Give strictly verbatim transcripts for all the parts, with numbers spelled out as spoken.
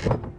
You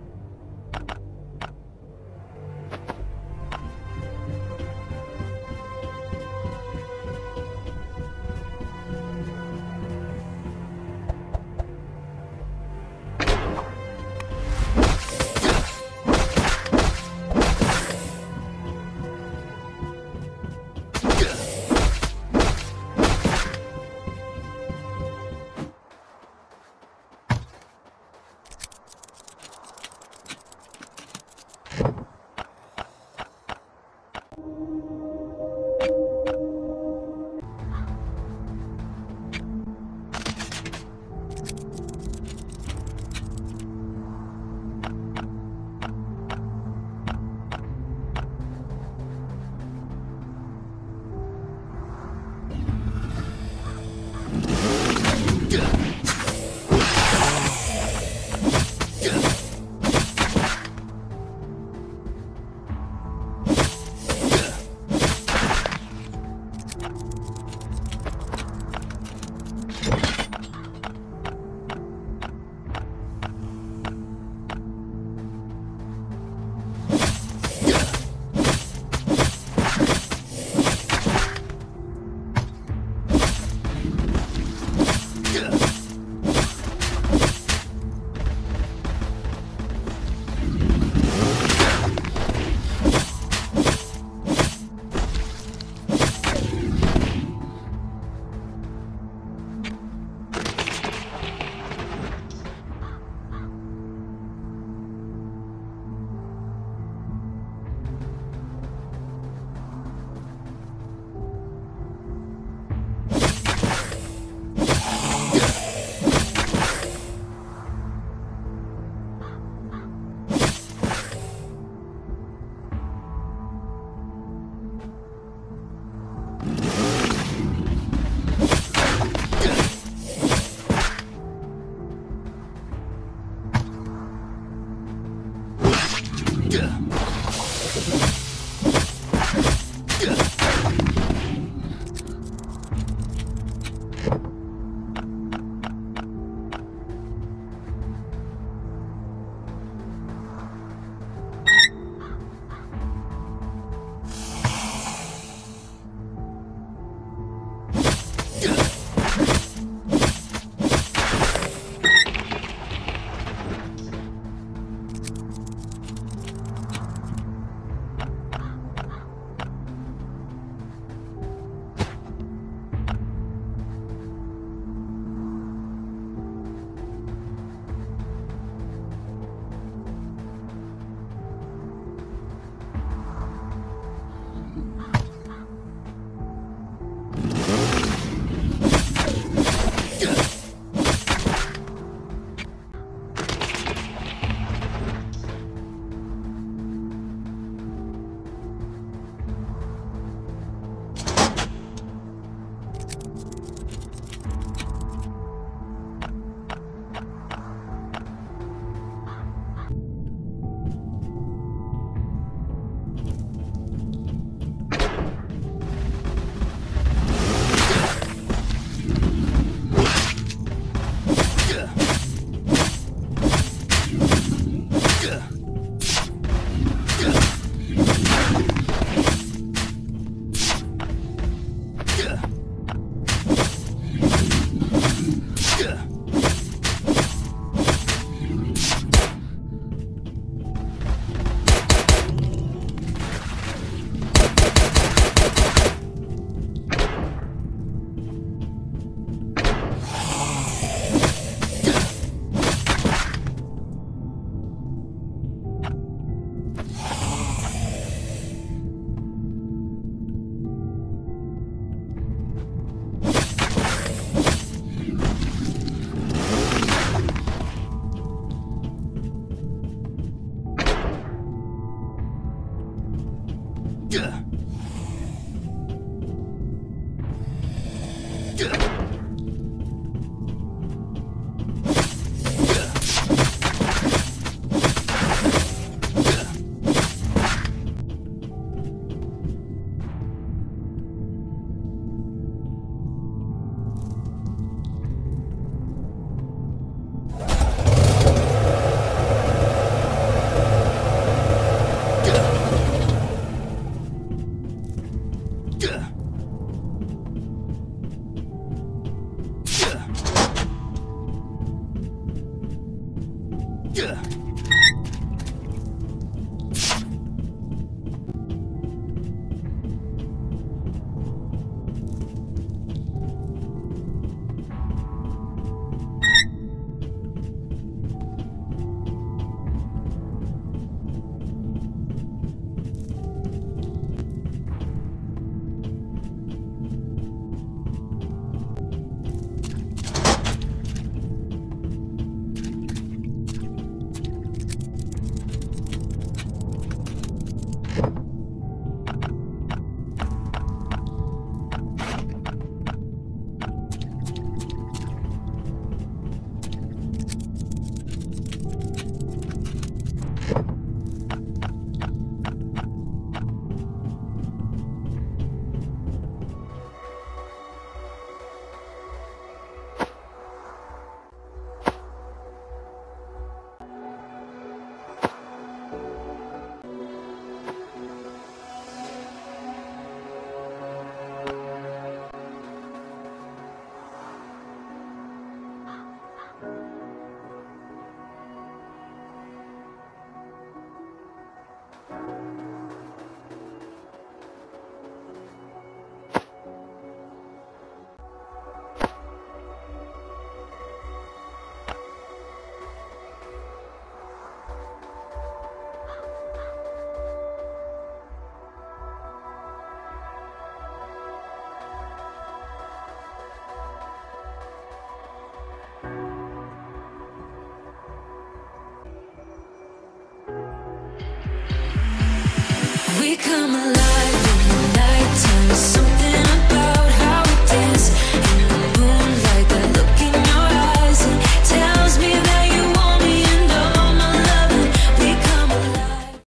Come alive.